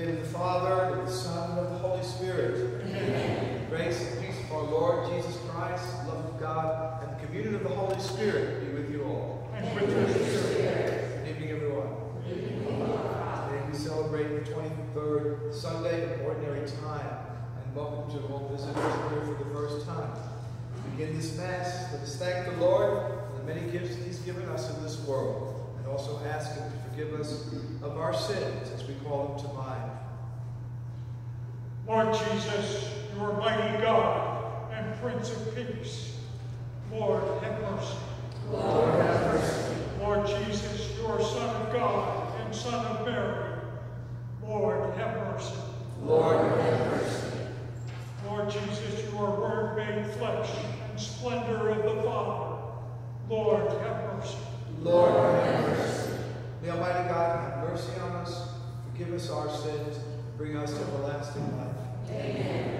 the name of the Father, and of the Son, and of the Holy Spirit. Amen. Grace and peace of our Lord Jesus Christ, love of God, and the communion of the Holy Spirit be with you all. And with your spirit. Good evening, everyone. Good evening. Today we celebrate the 23rd Sunday of Ordinary Time, and welcome to all visitors here for the first time. We begin this Mass, let us thank the Lord for the many gifts He's given us in this world, and also ask Him to forgive us of our sins as we call Him to mind. Lord Jesus, you are mighty God and Prince of Peace. Lord, have mercy. Lord, have mercy. Lord Jesus, you are Son of God and Son of Mary. Lord, have mercy. Lord, have mercy. Lord Jesus, you are Word made flesh and splendor of the Father. Lord, have mercy. Lord, have mercy. May Almighty God have mercy on us, forgive us our sins, and bring us to everlasting life. Amen.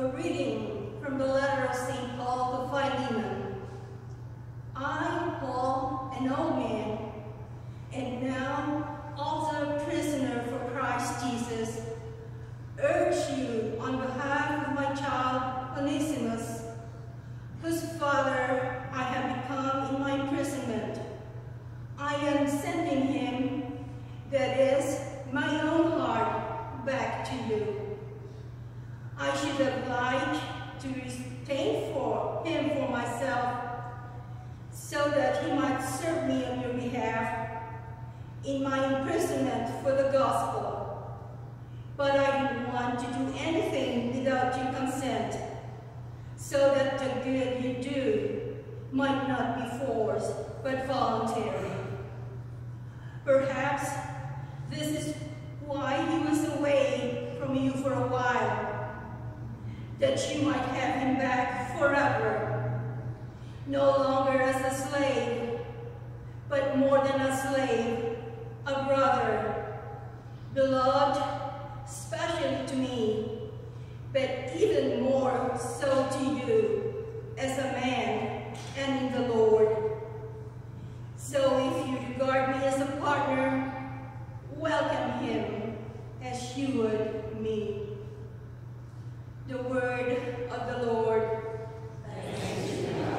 A reading from the letter of St. Paul to Philemon. I, Paul, an old man, and now also a prisoner for Christ Jesus, urge you on behalf of my child Onesimus, whose father I have become in my imprisonment. I am sending him, that is, my own heart, back to you. I should oblige to retain for him for myself, so that he might serve me on your behalf in my imprisonment for the gospel. But I didn't want to do anything without your consent, so that the good you do might not be forced, but voluntary. Perhaps this is why he was away from you for a while, that you might have him back forever, no longer as a slave, but more than a slave, a brother, beloved especially to me, but even more so to you, as a man and in the Lord. So if you regard me as a partner, welcome him as you would me. The word of the Lord. Thanks be to God.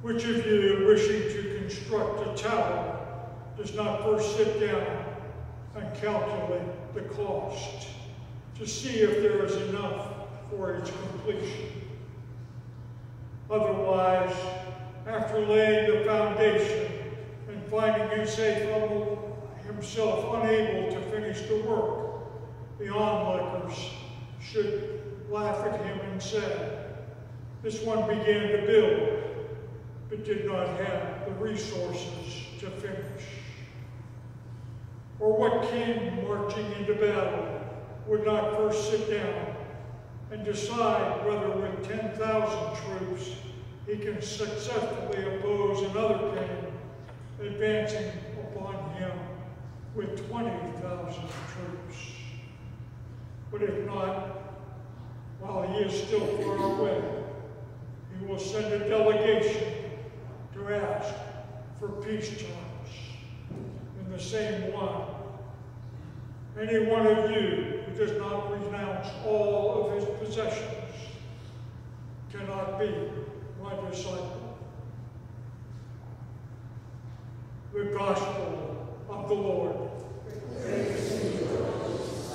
Which of you, wishing to construct a tower, does not first sit down and calculate the cost to see if there is enough for its completion? Otherwise, after laying the foundation and finding himself unable to finish the work, the onlookers should laugh at him and say, "This one began to build, but did not have the resources to finish." Or what king marching into battle would not first sit down and decide whether with 10,000 troops he can successfully oppose another king advancing upon him with 20,000 troops? But if not, while he is still far away, he will send a delegation to ask for peace terms in the same line. Any one of you who does not renounce all of his possessions cannot be my disciple. The Gospel of the Lord. Praise to you, Lord Jesus.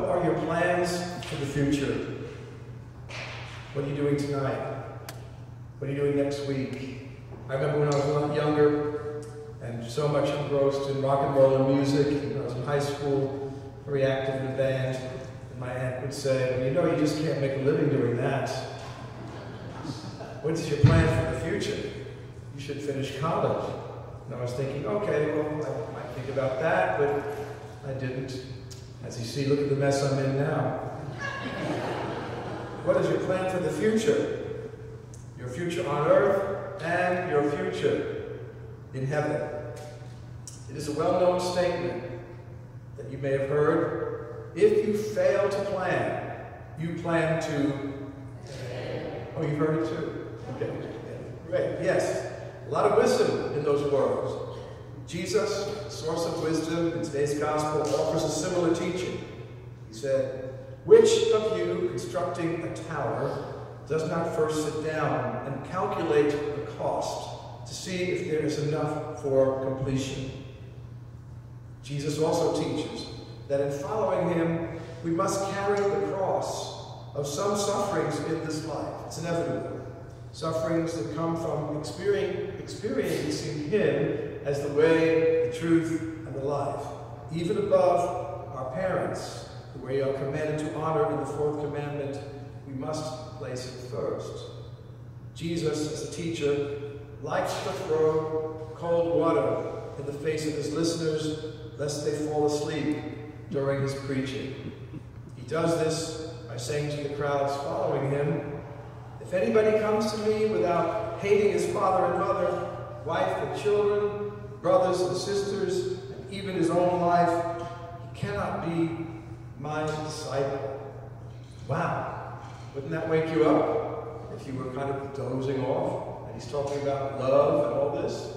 What are your plans for the future? What are you doing tonight? What are you doing next week? I remember when I was a lot younger and so much engrossed in rock and roll and music. When I was in high school, very active in a band. And my aunt would say, well, you know, you just can't make a living doing that. What's your plan for the future? You should finish college. And I was thinking, okay, well, I might think about that, but I didn't. As you see, look at the mess I'm in now. What is your plan for the future? Your future on earth and your future in heaven. It is a well-known statement that you may have heard. If you fail to plan, you plan to fail. Oh, you've heard it too? Okay, great, yes. A lot of wisdom in those words. Jesus, source of wisdom, in today's gospel, offers a similar teaching. He said, which of you, constructing a tower, does not first sit down and calculate the cost to see if there is enough for completion? Jesus also teaches that in following him, we must carry the cross of some sufferings in this life. It's inevitable. Sufferings that come from experiencing him as the way, the truth, and the life, even above our parents, who we are commanded to honor in the fourth commandment, we must place it first. Jesus, as a teacher, likes to throw cold water in the face of his listeners, lest they fall asleep during his preaching. He does this by saying to the crowds following him, if anybody comes to me without hating his father and mother, wife and children, brothers and sisters, and even his own life, he cannot be my disciple. Wow, wouldn't that wake you up if you were kind of dozing off and he's talking about love and all this?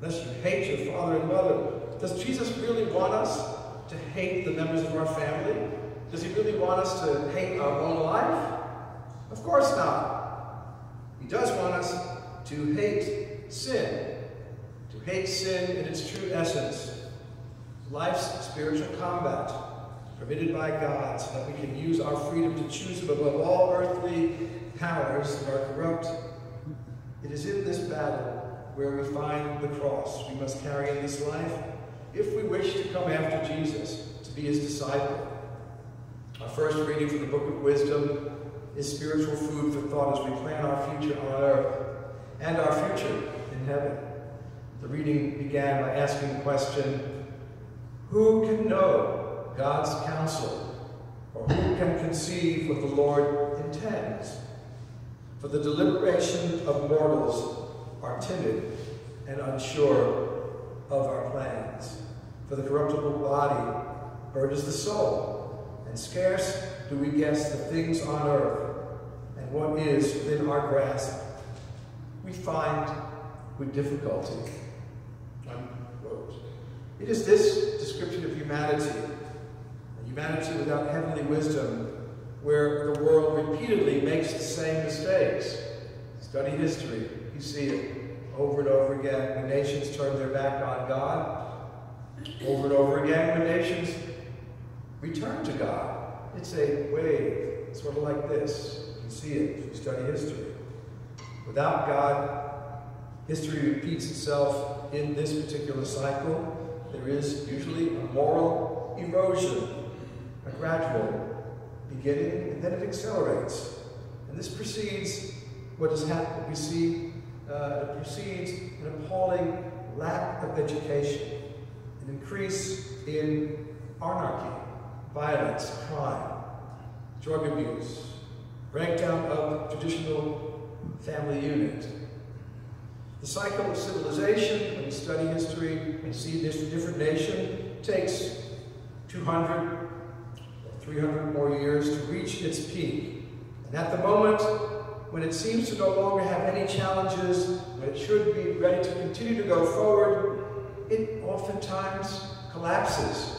Unless you hate your father and mother. Does Jesus really want us to hate the members of our family? Does he really want us to hate our own life? Of course not. He does want us to hate sin, to hate sin in its true essence, life's spiritual combat, permitted by God so that we can use our freedom to choose him above all earthly powers that are corrupt. It is in this battle where we find the cross we must carry in this life if we wish to come after Jesus, to be his disciple. Our first reading from the Book of Wisdom is spiritual food for thought as we plan our future on earth and our future in heaven. The reading began by asking the question, who can know God's counsel, or who can conceive what the Lord intends? For the deliberation of mortals are timid and unsure of our plans. For the corruptible body burdens the soul, and scarce do we guess the things on earth and what is within our grasp we find with difficulty. Unquote. It is this description of humanity, a humanity without heavenly wisdom, where the world repeatedly makes the same mistakes. Study history, you see it over and over again when nations turn their back on God, over and over again when nations return to God. It's a wave, sort of like this. You can see it if you study history. Without God, history repeats itself in this particular cycle. There is usually a moral erosion, a gradual beginning, and then it accelerates. And this precedes what has happened. We see it precedes an appalling lack of education, an increase in anarchy, violence, crime, drug abuse, breakdown of traditional family unit. The cycle of civilization, when you study history and see this different nation, takes 200 or 300 more years to reach its peak. And at the moment, when it seems to no longer have any challenges, when it should be ready to continue to go forward, it oftentimes collapses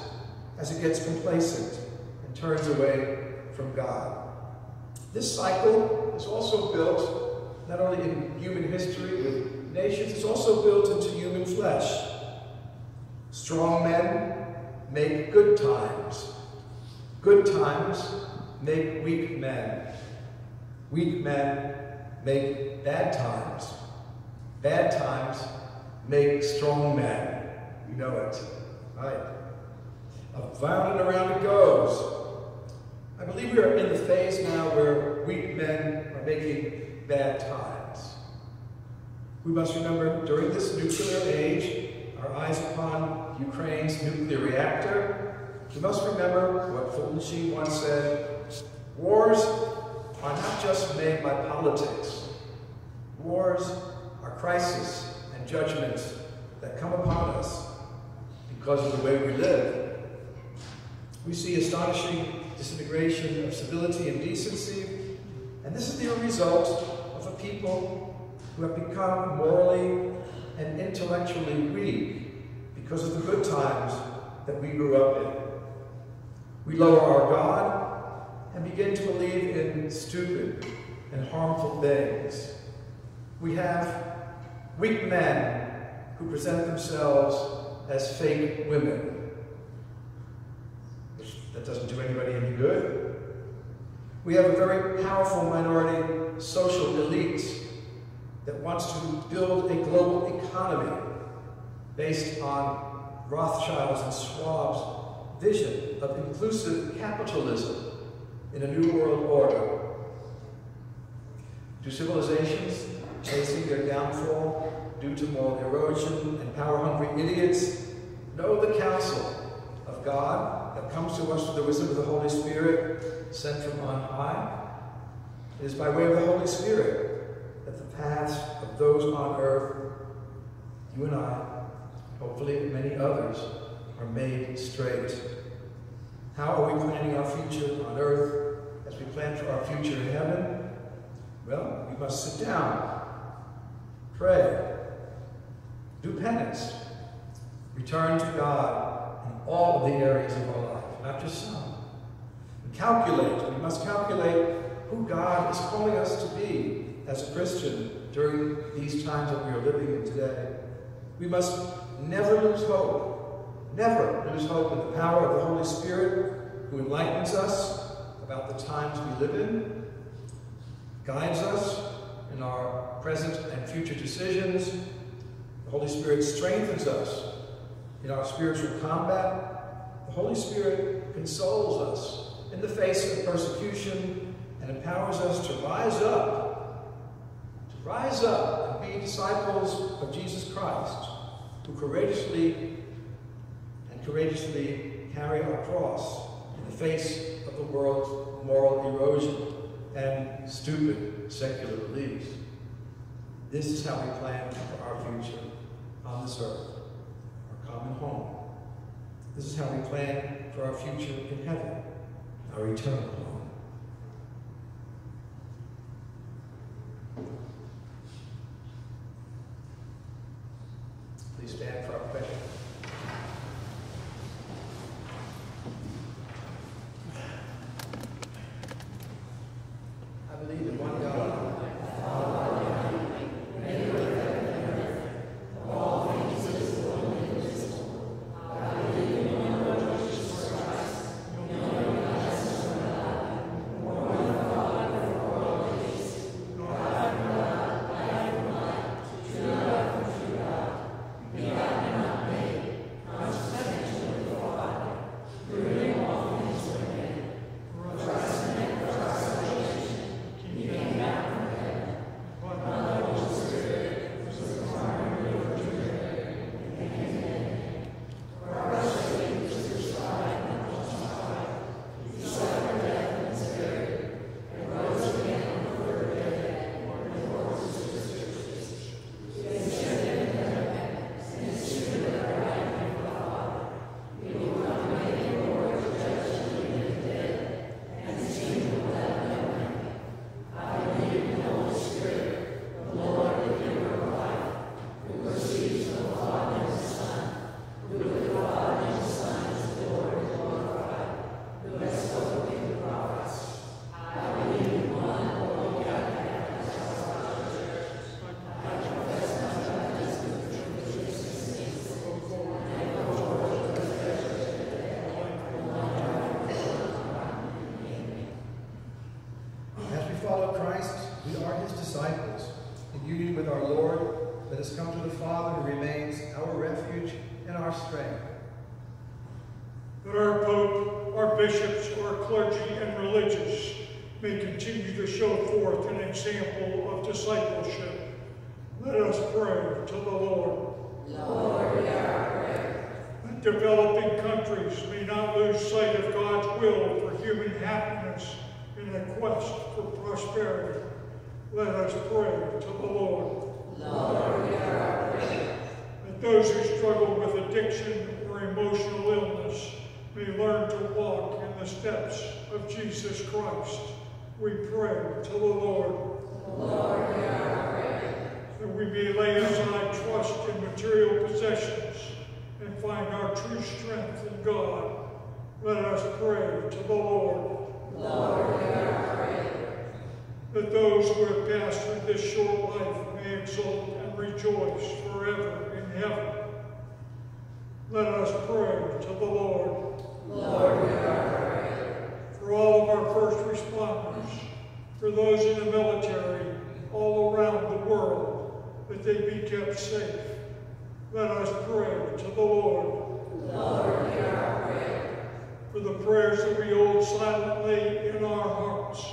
as it gets complacent and turns away from God. This cycle is also built not only in human history with nations, it's also built into human flesh. Strong men make good times. Good times make weak men. Weak men make bad times. Bad times make strong men. You know it, right? Around and around it goes. I believe we are in the phase now where weak men are making bad times. We must remember, during this nuclear age, our eyes upon Ukraine's nuclear reactor, we must remember what Fulton Sheen once said: wars are not just made by politics. Wars are crises and judgments that come upon us because of the way we live. We see astonishing disintegration of civility and decency, and this is the result of a people who have become morally and intellectually weak because of the good times that we grew up in. We lower our God and begin to believe in stupid and harmful things. We have weak men who present themselves as fake women. That doesn't do anybody any good. We have a very powerful minority social elite that wants to build a global economy based on Rothschilds and Schwabs' vision of inclusive capitalism in a new world order. Do civilizations chasing their downfall due to moral erosion and power-hungry idiots know the counsel of God that comes to us through the wisdom of the Holy Spirit sent from on high? It is by way of the Holy Spirit that the paths of those on earth, you and I, hopefully many others, are made straight. How are we planning our future on earth as we plan for our future in heaven? Well, we must sit down, pray, do penance, return to God in all of the areas of our life, not just some. And calculate. We must calculate who God is calling us to be as a Christian during these times that we are living in today. We must never lose hope. Never lose hope in the power of the Holy Spirit, who enlightens us about the times we live in, guides us in our present and future decisions. The Holy Spirit strengthens us in our spiritual combat. The Holy Spirit consoles us in the face of persecution and empowers us to rise up and be disciples of Jesus Christ, who courageously carry our cross in the face of the world's moral erosion and stupid secular beliefs. This is how we plan for our future on this earth, our common home. This is how we plan for our future in heaven, our eternal home. Please stand for our prayer. that has come to the Father and remains our refuge and our strength. That our Pope, our bishops, our clergy, and religious may continue to show forth an example of discipleship. Let us pray to the Lord. Lord, hear our prayer. That developing countries may not lose sight of God's will for human happiness in the quest for prosperity. Let us pray to the Lord. Lord, hear our prayer. That those who struggle with addiction or emotional illness may learn to walk in the steps of Jesus Christ. We pray to the Lord. Lord, hear our prayer. That we may lay aside trust in material possessions and find our true strength in God. Let us pray to the Lord. Lord, hear our prayer. That those who have passed through this short life may exult and rejoice forever in heaven. Let us pray to the Lord. Lord, hear our prayer. For all of our first responders, for those in the military all around the world, that they be kept safe. Let us pray to the Lord. Lord, hear our prayer. For the prayers that we hold silently in our hearts.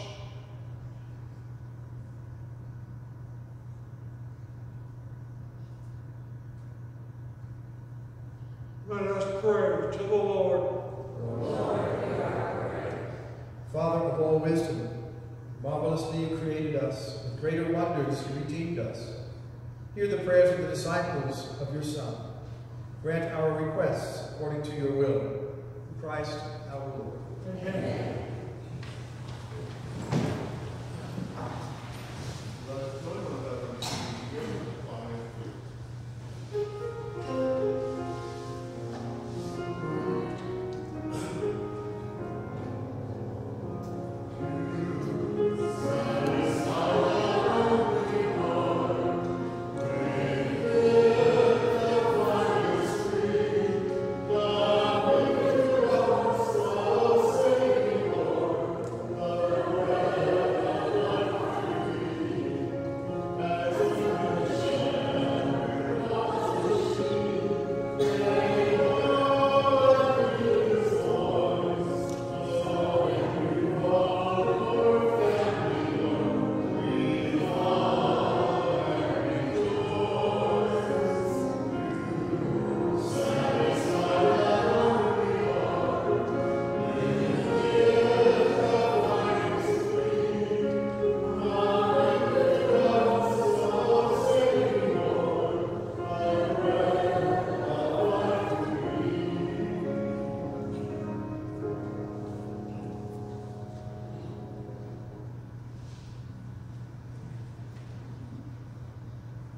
Let us pray to the Lord. Lord, hear our prayer. Father of all wisdom, marvelously you created us. With greater wonders you redeemed us. Hear the prayers of the disciples of your Son. Grant our requests according to your will. Through Christ our Lord. Amen.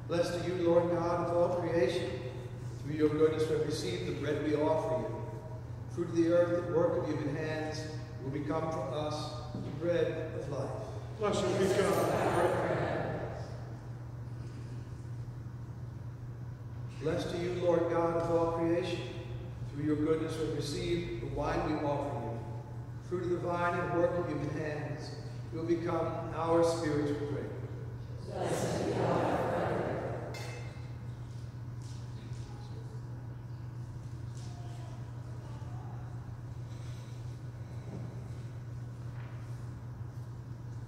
Blessed are you, Lord God, of all creation. Through your goodness we have received the bread we offer you. Fruit of the earth, the work of human hands, will become for us the bread of life. Blessed be God. Blessed are you, Lord God, of all creation. Through your goodness we have received the wine we offer you. Fruit of the vine and work of human hands will become our spiritual drink. Blessed be God.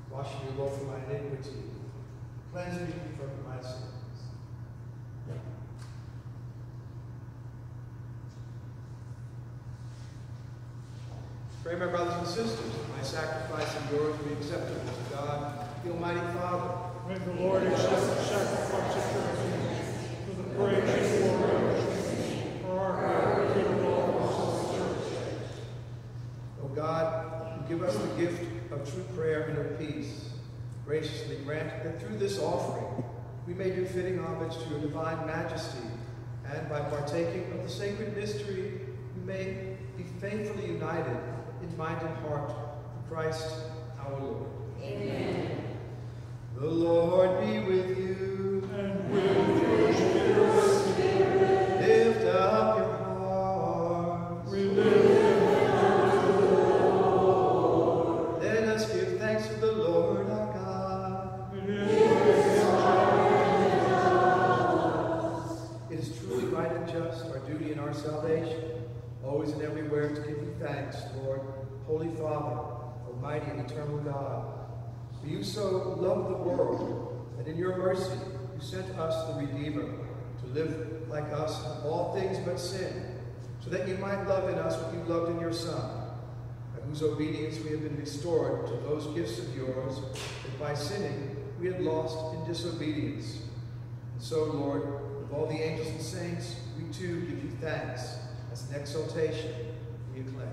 Wash me, Lord, from my iniquity. Cleanse me from my sins. Pray, my brothers and sisters, that my sacrifice and yours be acceptable to God, the Almighty Father. May the Lord accept the sacrifice of your hands for the praise and glory of his name, for our good and all his service. O God, give us the gift of true prayer and of peace. Graciously grant that through this offering we may do fitting homage to your divine majesty, and by partaking of the sacred mystery we may be faithfully united in mind and heart to Christ our Lord. Amen. The Lord be with you. And with your spirit. Lift up your hearts. We lift Lord our God, it is our salvation, always and everywhere to give you thanks, Lord, Holy Father, Almighty and Eternal God. For you so loved the world, that in your mercy you sent us the Redeemer, to live like us in all things but sin, so that you might love in us what you loved in your Son, by whose obedience we have been restored to those gifts of yours, that by sinning we had lost in disobedience. And so, Lord, with all the angels and saints, we too give you thanks, as an exaltation we acclaim.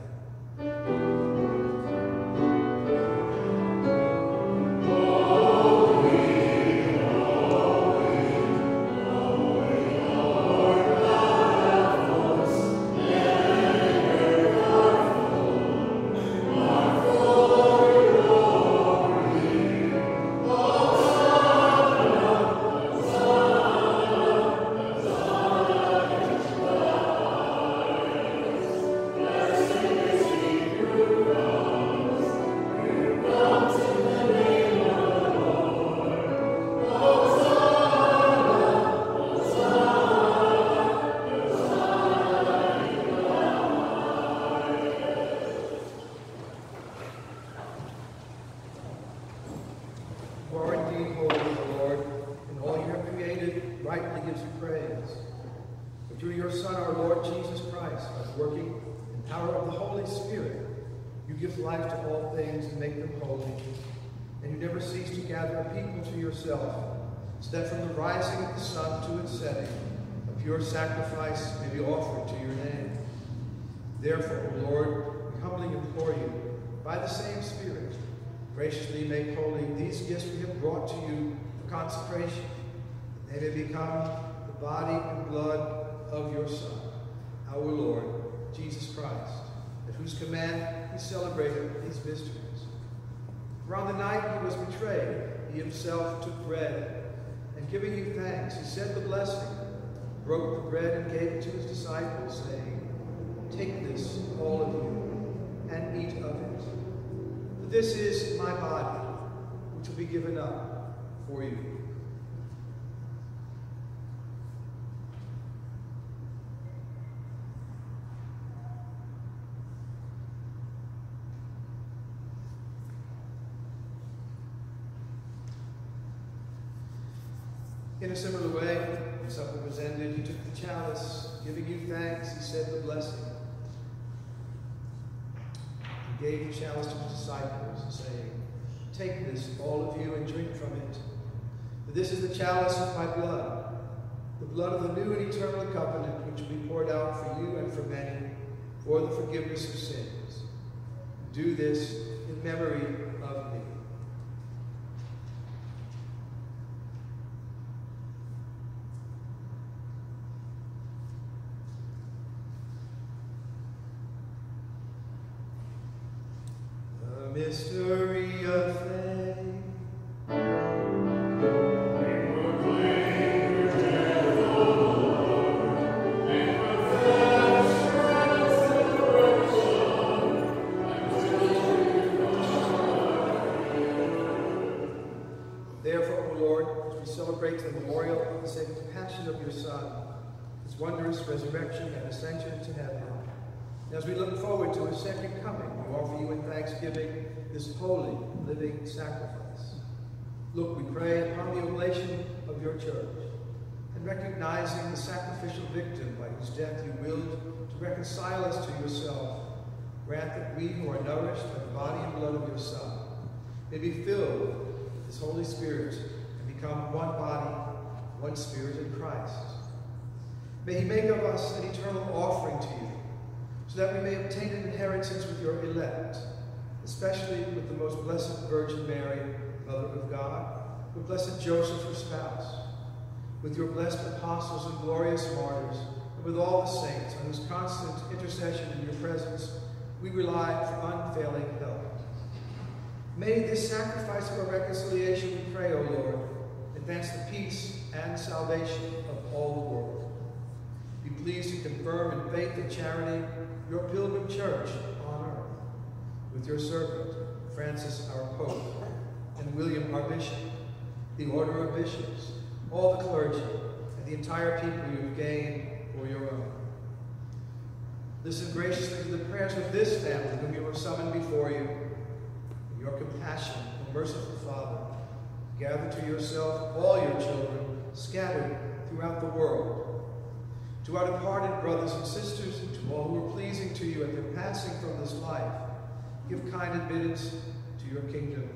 So that from the rising of the sun to its setting, a pure sacrifice may be offered to your name. Therefore, O Lord, we humbly implore you, by the same Spirit, graciously make holy these gifts we have brought to you for consecration, that they may become the body and blood of your Son, our Lord, Jesus Christ, at whose command we celebrated these mysteries. For on the night he was betrayed, he himself took bread, and giving you thanks, he said the blessing, broke the bread and gave it to his disciples, saying, "Take this, all of you, and eat of it. For this is my body, which will be given up for you." In a similar way, when supper was ended, he took the chalice, giving you thanks, he said the blessing, and gave the chalice to his disciples, saying, "Take this, all of you, and drink from it. For this is the chalice of my blood, the blood of the new and eternal covenant, which will be poured out for you and for many, for the forgiveness of sins. Do this in memory of me." Mystery of faith. Therefore, O Lord, as we celebrate the memorial of the sacred passion of your Son, his wondrous resurrection and ascension to heaven, and as we look forward to his second coming, we offer you in thanksgiving this holy, living sacrifice. Look, we pray, upon the oblation of your church, and recognizing the sacrificial victim by whose death you willed to reconcile us to yourself, grant that we who are nourished by the body and blood of your Son may be filled with his Holy Spirit and become one body, one spirit in Christ. May he make of us an eternal offering to you, so that we may obtain an inheritance with your elect, especially with the most blessed Virgin Mary, Mother of God, with blessed Joseph, her spouse, with your blessed apostles and glorious martyrs, and with all the saints on whose constant intercession in your presence we rely for unfailing help. May this sacrifice of our reconciliation, we pray, O Lord, advance the peace and salvation of all the world. Be pleased to confirm in faith and charity your pilgrim church on earth, with your servant, Francis our Pope, and William our Bishop, the order of bishops, all the clergy, and the entire people you have gained for your own. Listen graciously to the prayers of this family whom you were summoned before you. In your compassion, O merciful Father, gather to yourself all your children scattered throughout the world. To our departed brothers and sisters, and to all who are pleasing to you at their passing from this life, give kind admittance to your kingdom.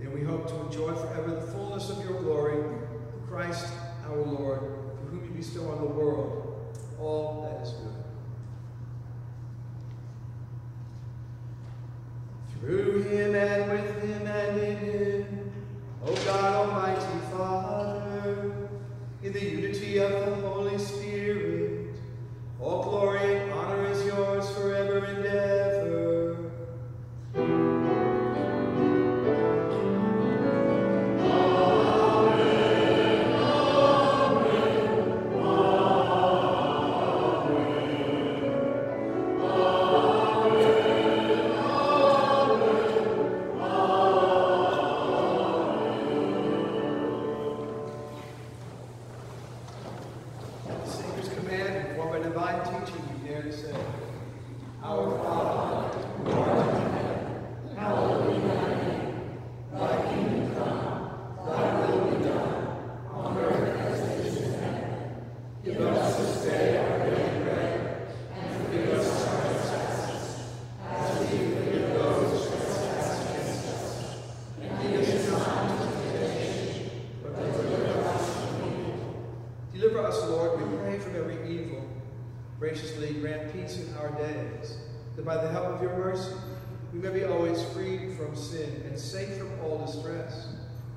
Then we hope to enjoy forever the fullness of your glory, through Christ our Lord, through whom you bestow on the world all that is good. Through him and with him and in him, O God, almighty Father, in the unity of the Holy Spirit, all glory and honor is yours forever and ever. Amen, amen, amen, amen.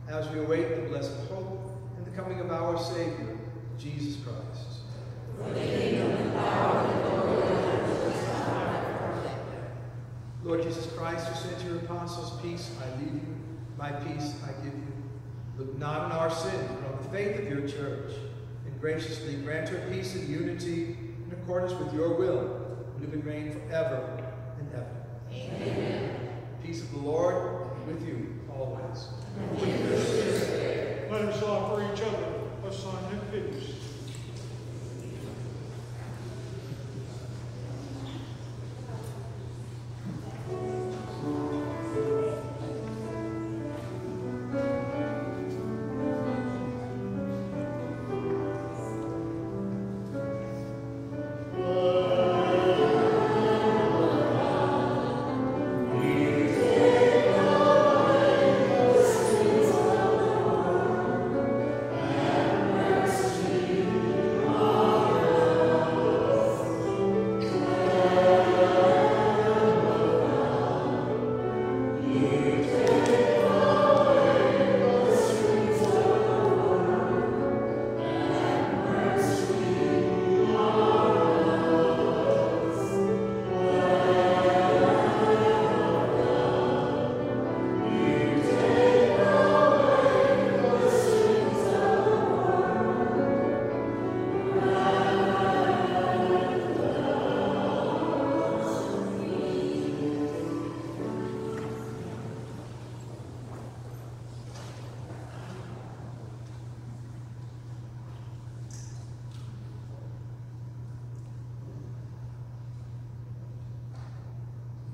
As we await the blessed hope and the coming of our Savior, Jesus Christ. Lord Jesus Christ, who said to your apostles, peace I leave you, my peace I give you. Look not on our sin, but on the faith of your church, and graciously grant her peace and unity in accordance with your will, who live and reign forever and ever. Amen. The peace of the Lord be with you always. Let us offer each other a sign of peace.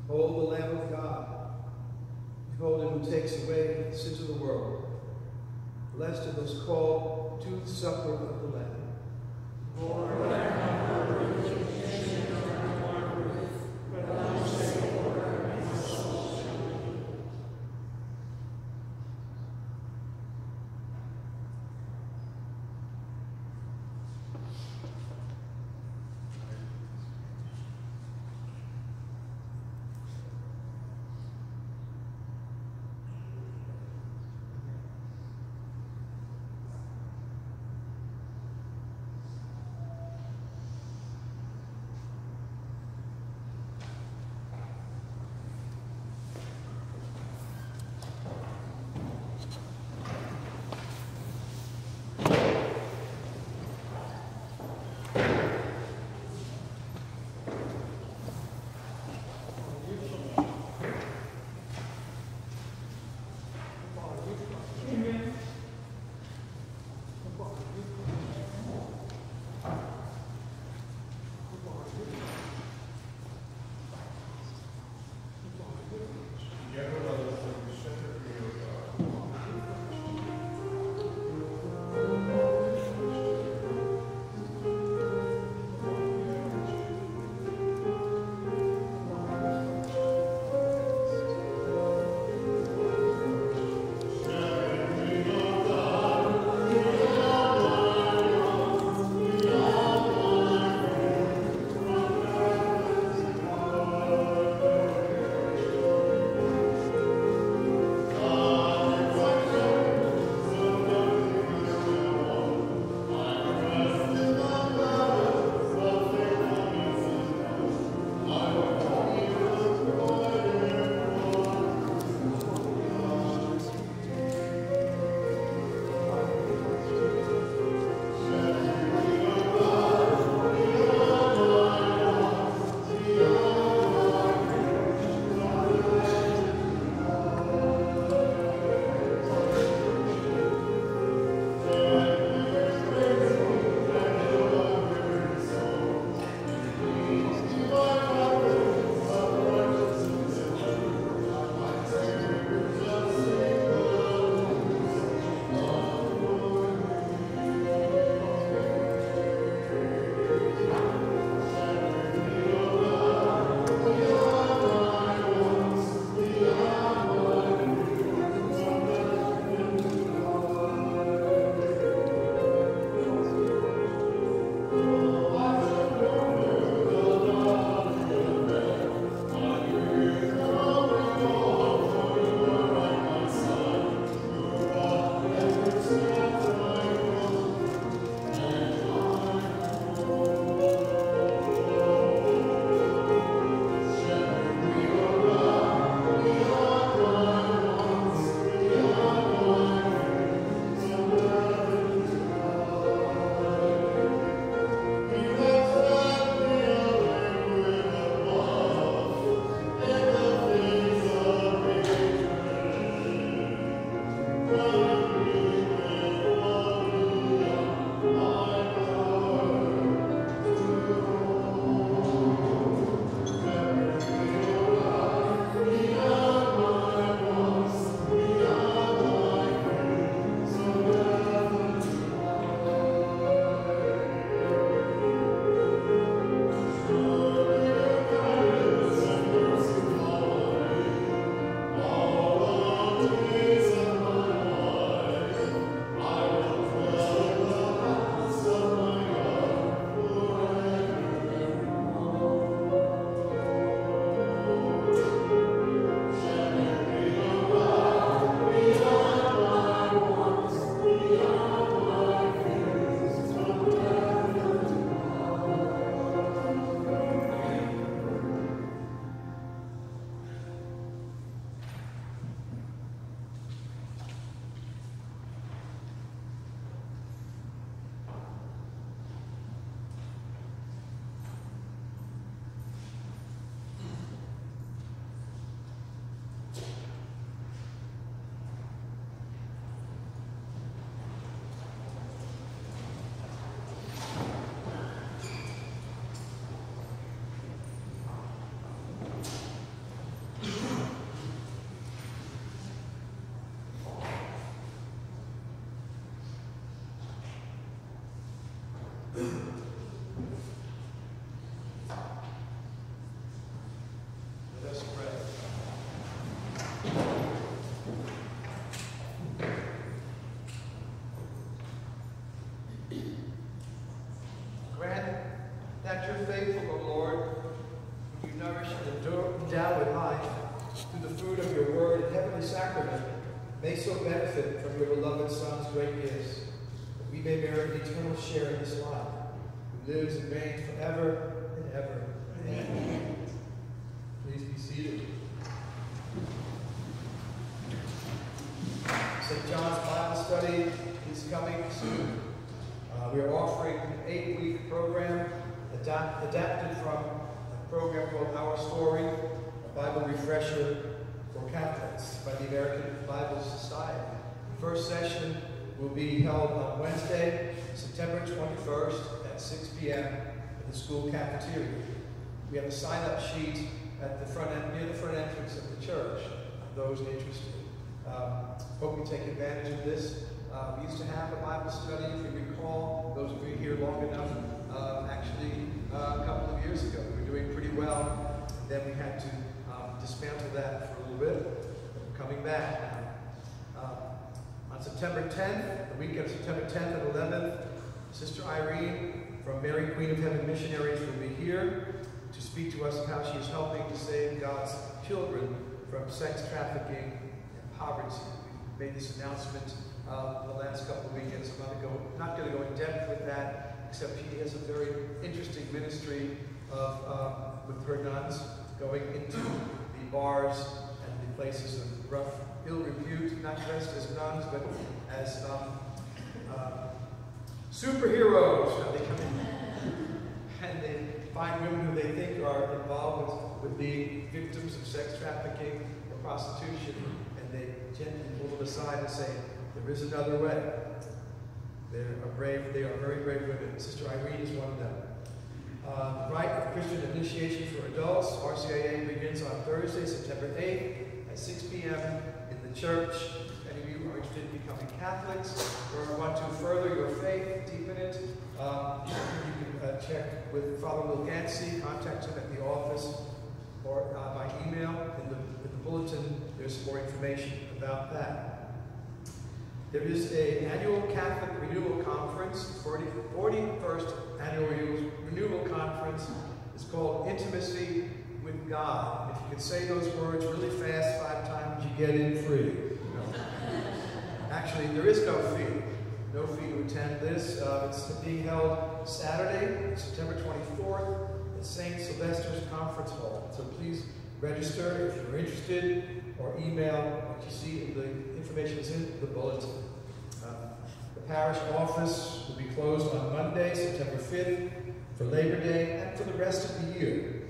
Behold the Lamb of God. Behold him who takes away the sins of the world. Blessed are those called to the supper of the Lamb. Lord, let not our reputation turn upon us, but let us say, Lord, our soul shall be. faithful, O Lord, you nourish and endow with life through the food of your word and heavenly sacrament, may so benefit from your beloved Son's great gifts, that we may merit an eternal share in this life, who lives and reigns forever and ever. Amen. Please be seated. St. John's Bible Study is coming soon. We are offering an 8-week program adapted from a program called Our Story, a Bible refresher for Catholics by the American Bible Society. The first session will be held on Wednesday, September 21st at 6 p.m. in the school cafeteria. We have a sign-up sheet at the front end, near the front entrance of the church, for those interested. Hope you take advantage of this. We used to have a Bible study, if you recall, those of you here long enough, actually a couple of years ago. We were doing pretty well, and then we had to dismantle that for a little bit. We're coming back now. On September 10th, the week of September 10th and 11th, Sister Irene from Mary, Queen of Heaven Missionaries will be here to speak to us about how she is helping to save God's children from sex trafficking and poverty. We made this announcement the last couple of weekends. I'm not going to go in depth with that, except she has a very interesting ministry of, with her nuns going into the bars and the places of rough ill repute, not dressed as nuns, but as superheroes. Now they come in and they find women who they think are involved with being victims of sex trafficking or prostitution, and they gently pull them aside and say, there is another way. They are very brave women. Sister Irene is one of them. The Rite of Christian Initiation for Adults, RCIA, begins on Thursday, September 8th at 6 p.m. in the church. If any of you are interested in becoming Catholics or want to further your faith, deepen it, you can check with Father Will Gantzee, contact him at the office or by email. In the bulletin, there's more information about that. There is an annual Catholic Renewal Conference, 41st Annual Renewal Conference. It's called Intimacy with God. If you can say those words really fast 5 times, you get in free. No. Actually, there is no fee. No fee to attend this. It's being held Saturday, September 24th at St. Sylvester's Conference Hall. So please register if you're interested, or email what you see in the information is in the bulletin. The parish office will be closed on Monday, September 5th, for Labor Day and for the rest of the year.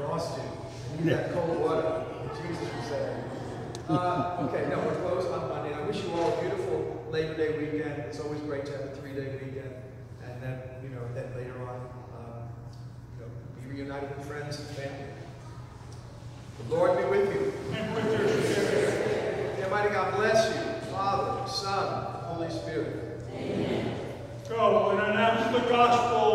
Lost you. I need that cold water, Jesus was saying. Okay, no, we're closed on Monday. I wish you all a beautiful Labor Day weekend. It's always great to have a 3-day weekend, and then, you know, then later on, reunited with friends and family. The Lord be with you. And with your spirit. Almighty God bless you, Father, Son, Holy Spirit. Amen. Go and announce the gospel.